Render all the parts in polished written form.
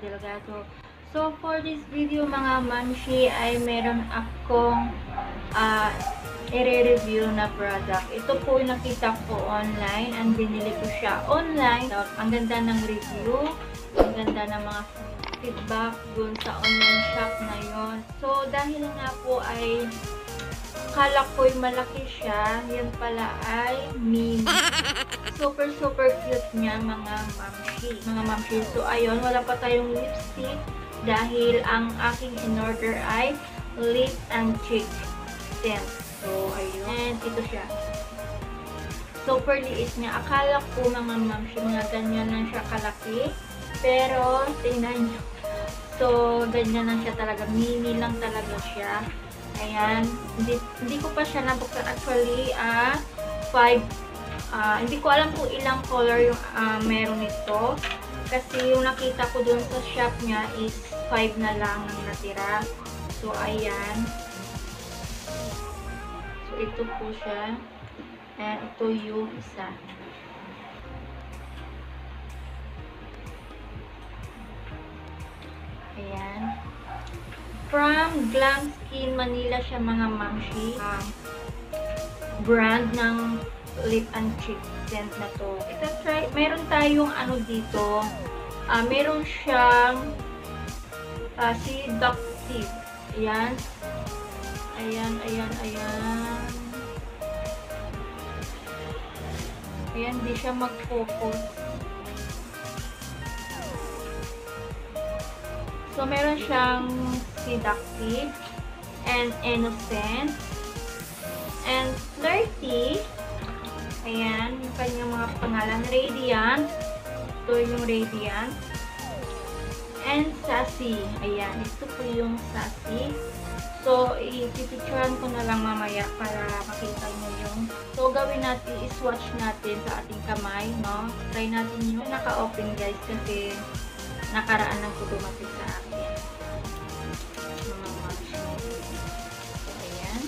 Delgado. So for this video mga mamshi ay meron akong i-review na product. Ito po yung nakita ko online and binili ko siya online. So, ang ganda ng review, ang ganda ng mga feedback dun sa online shop na yon. So dahil nga po ay akala ko'y malaki siya, yan pala ay mini. Super super cute niya mga mamshi. So ayun, wala pa tayong lipstick dahil ang aking in-order ay lip and cheek tint. So, ayun. And ito siya. Super liit niya. Akala ko mga mamshi, mga ganyan lang siya kalaki. Pero, tingnan niyo. So, ganyan lang siya talaga. Mini lang talaga siya. Ayan. Hindi ko pa siya nabuksan. Actually, hindi ko alam kung ilang color yung meron nito. Kasi yung nakita ko dun sa shop niya is 5 na lang ang natira. So, ayan. Ito po siya. And ito yung isa. Ayan. From Glamskin Manila siya mga mamshi. Brand ng lip and cheek scent na to. Ito try. Meron tayong ano dito. Meron siyang si duck tip. Ayan. Ayan, di siya mag-focus. So, meron siyang seductive and innocent and flirty. Ayan, yung kanyang mga pangalan. Radiant. Ito yung radiant. And sassy. Ayan, ito po yung sassy. So, i-picturean ko na lang mamaya para makita nyo yung... So, gawin natin, i-swatch natin sa ating kamay, no? Try natin yung naka-open, guys, kasi nakaraan lang ko dumating sa akin. So, ayan.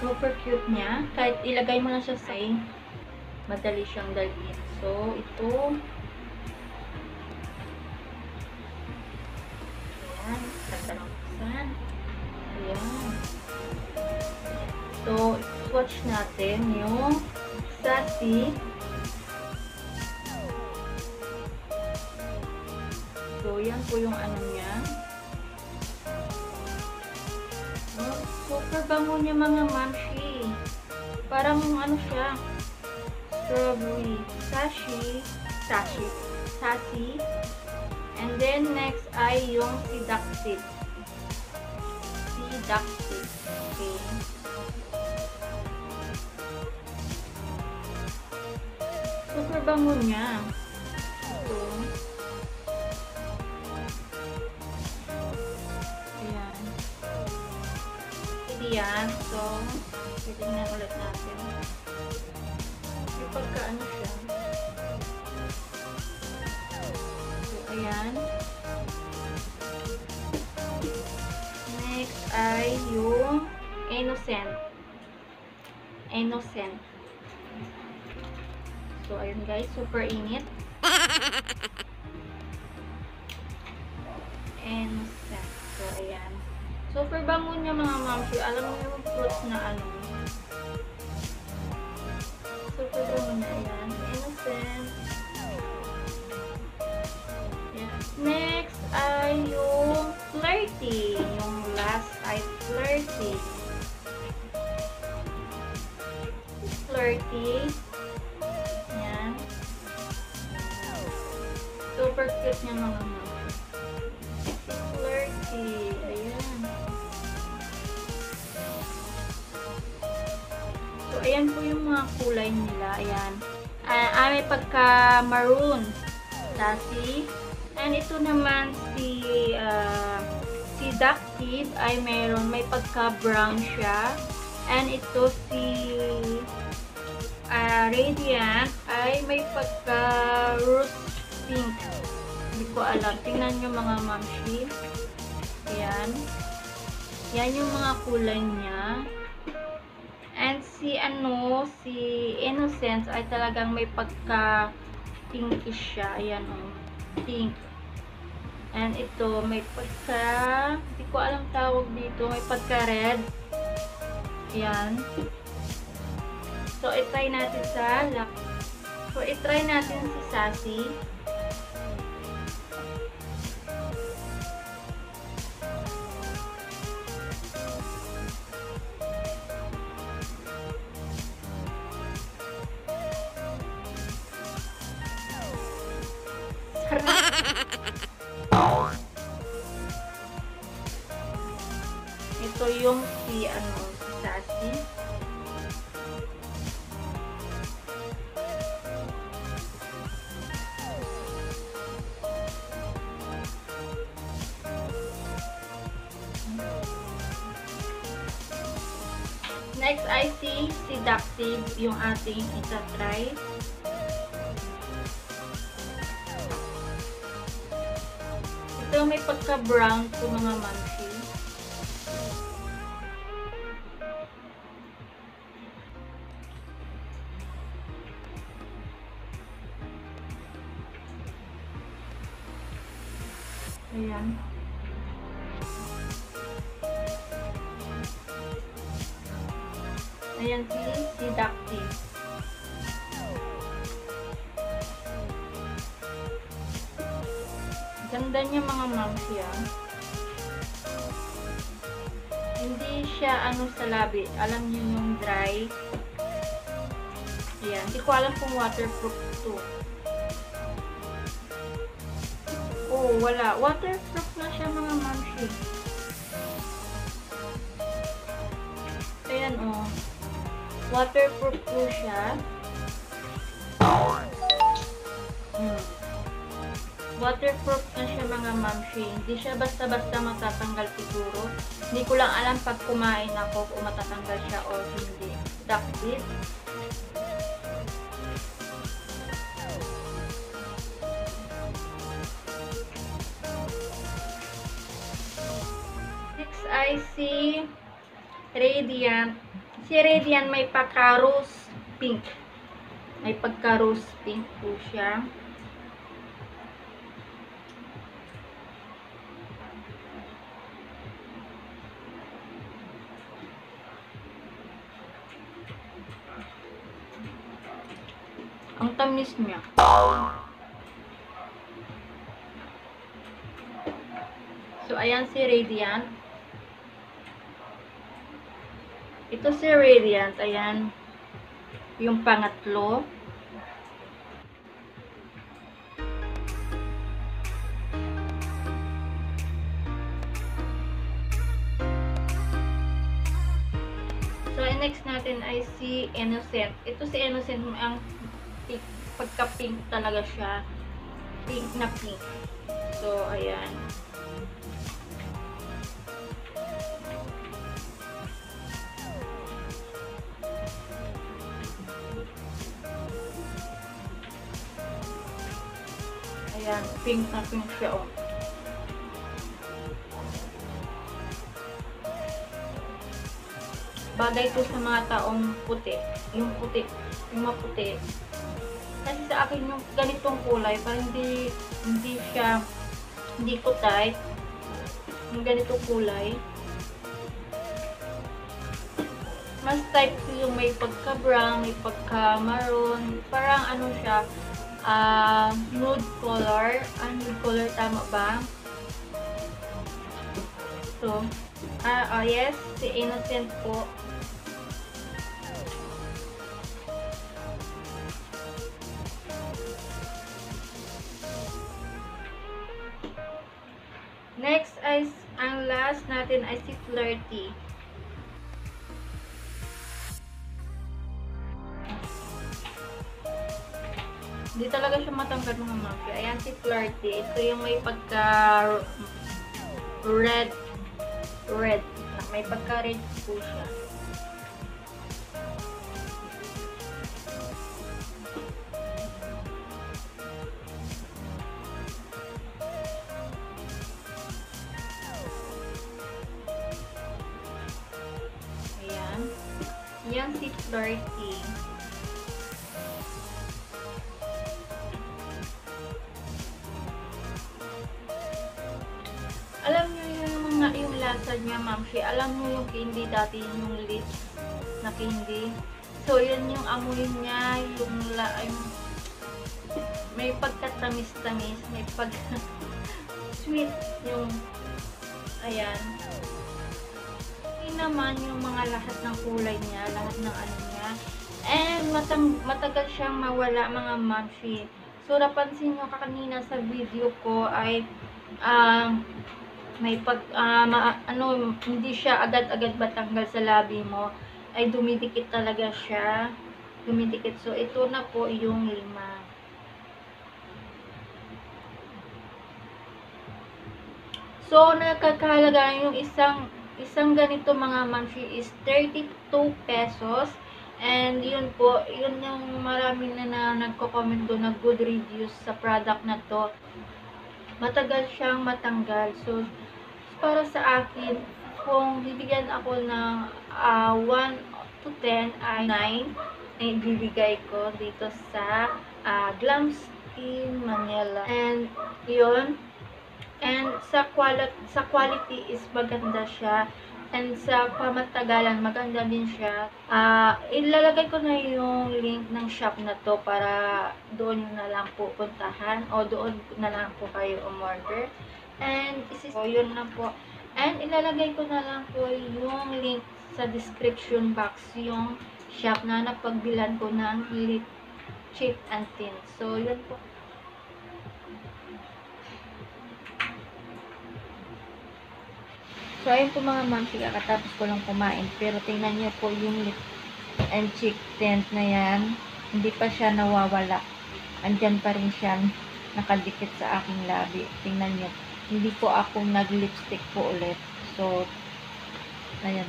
Super cute niya. Kahit ilagay mo na siya sa akin, madali siyang dalhin. So, ito... Ayan. Tatanong-tasan. Ayan. So, swatch natin yung sassy. So, yan po yung ano niya. Oh, super bango niya mga mamshi. Parang ano siya. Strawberry. Sassy. And then, next ay yung seductive. Okay. Super bango niya. Ito. Ayan. Hindi yan. So, titignan ulit natin. Yung pagkaano siya. So, ayan. Next ay yung innocent. So, ayun guys, super init. Innocent. So, ayan. Super bango niya mga mamshi. Alam mo yung fruits na ano. Super bango niya. Ayan. Innocent. Ayan. Next ay yung flirty. Yung last ay flirty. Ayan. Super cute niya mga mamshi. Flirty. Ayan. So, ayan po yung mga kulay nila. Ayan. May pagka maroon. Sassy. And ito naman si seductive ay may pagka brown siya. And ito si radiant ay may pagka rose pink. Hindi ko alam. Tingnan nyo mga mamshi. Ayan. Yan yung mga kulay niya. And si innocence ay talagang may pagka pinkish siya. Ayan o. Pink. And ito, may pagka, hindi ko alam tawag dito, may pagka-red. Ayan. So, itry natin sa lap. So, itry natin si Sassy. Ito yung si si Sassy. Next I see si Ducktip yung ating itatry. Ito may pagka-brown po mga mansi. Ayan. Ayan si Ducktip. Ganda niya mga mamsi, ah. Hindi siya ano sa labi. Alam niyo yung dry. Ayan. Hindi ko alam kung waterproof to. Oh, wala. Waterproof na siya mga mamsi. Ayan, oh. Waterproof po siya. Waterproof na siya mga mamsi. Hindi siya basta-basta matatanggal siguro. Hindi ko lang alam pag kumain ako kung matatanggal siya o hindi. Ducktip. Next I see Radiant. Si Radiant may pagka-rose pink. May pagka-rose pink po siya. Ang tamis niya. So, ayan si Radiant. Ito si Radiant. Ayan. Yung pangatlo. So, next natin ay si Innocent. Ito si Innocent ang pagka-pink talaga siya. Pink na pink. So, ayan. Ayan. Pink na pink siya, oh. Bagay to sa mga taong puti. Yung puti. Yung maputi. Kasi sa akin yung ganitong kulay parang hindi siya hindi ko tight yung ganitong kulay, mas tight yung may pagka brown, may pagka maroon, parang ano siya, nude color, nude color, tama ba? So yes, si Innocent po. Next is, ang last natin ay si Flirty. Hindi talaga siya matangkad mga mafia. Ayan si Flirty. Ito yung may pagka red. Red. May pagka red po siya. Yan si Flirty. pinsan niya, ma'am, siya, alam mo yung candy dati, yung leech na candy. So, yan yung amoy niya, yung may pagkatamis-tamis, may pag-sweet yung, ayan. Yun naman yung mga lahat ng kulay niya, lahat ng ano niya. And, matagal siyang mawala, mga mamshi. So, napansin nyo kanina sa video ko ay, may pag, hindi siya agad-agad matanggal sa labi mo. Ay dumidikit talaga siya. Dumidikit. So, ito na po yung lima. So, nakakahalaga yung isang ganito, mga mamshi, is 32 pesos. And, yun po, yun yung marami na nagko-comment doon na good reviews sa product na to. Matagal siyang matanggal. So, para sa akin, kung bibigyan ako ng 1 to 10 ay 9 ay bibigay ko dito sa Glamskin Manila. And yun, and sa quality is maganda siya, and sa pamatagalan maganda din siya. Ilalagay ko na yung link ng shop na to para doon na lang po puntahan o doon na lang po kayo umorder. And so, yun na po. And ilalagay ko na lang po yung link sa description box yung shop na napagbilan ko ng lip, chip, and tint. So, yun po. So, ayun po, mga mamsi, kakatapos ko lang kumain. Pero, tingnan nyo po yung lip and cheek tint na yan. Hindi pa siya nawawala. Andyan pa rin siya nakadikit sa aking labi. Tingnan nyo po. Hindi po ako nag-lipstick po ulit. So, ayan.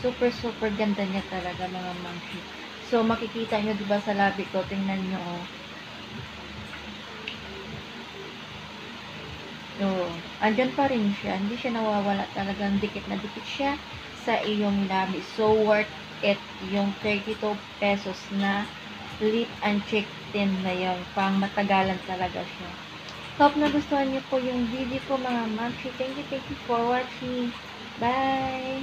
Super, super ganda niya talaga, mga mamsi. So, makikita nyo, diba, sa labi ko. Tingnan nyo, oh. So, andyan pa rin siya. Hindi siya nawawala. Talagang dikit na dikit siya sa iyong labi. So, worth it yung 32 pesos na lip and cheek tint na yun. Pang matagalan talaga siya. Hope nagustuhan niyo po yung video ko, mga mamsi. Thank you for watching. Bye!